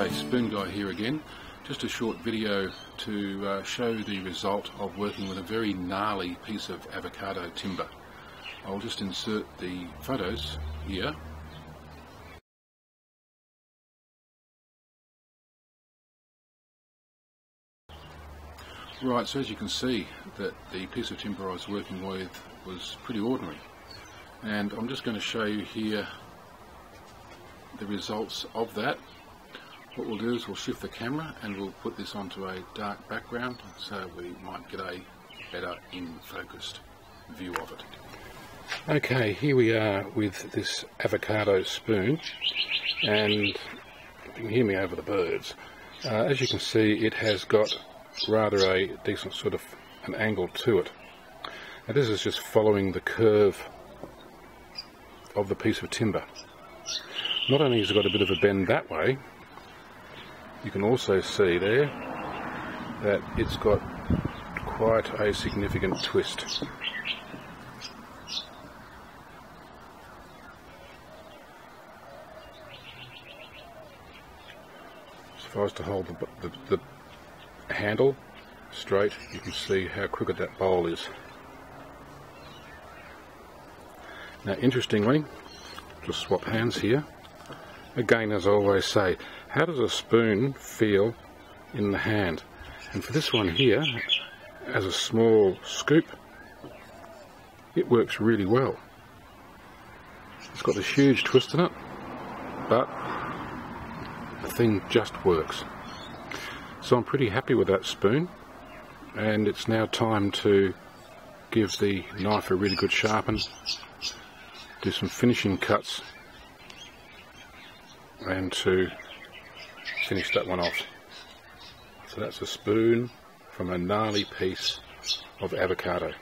G'day, SpoonGuy here again. Just a short video to show the result of working with a very gnarly piece of avocado timber. I'll just insert the photos here. Right, so as you can see, that the piece of timber I was working with was pretty ordinary. And I'm just going to show you here the results of that. What we'll do is we'll shift the camera and we'll put this onto a dark background so we might get a better in-focused view of it. Okay, here we are with this avocado spoon, and you can hear me over the birds. As you can see, it has got rather a decent sort of an angle to it. Now this is just following the curve of the piece of timber. Not only has it got a bit of a bend that way, you can also see there that it's got quite a significant twist. If I was to hold the handle straight, you can see how crooked that bowl is. Now interestingly, just swap hands here. Again, as I always say, how does a spoon feel in the hand? And for this one here, as a small scoop, it works really well. It's got this huge twist in it, but the thing just works. So I'm pretty happy with that spoon, and it's now time to give the knife a really good sharpen, do some finishing cuts, and to finish that one off. So that's a spoon from a gnarly piece of avocado.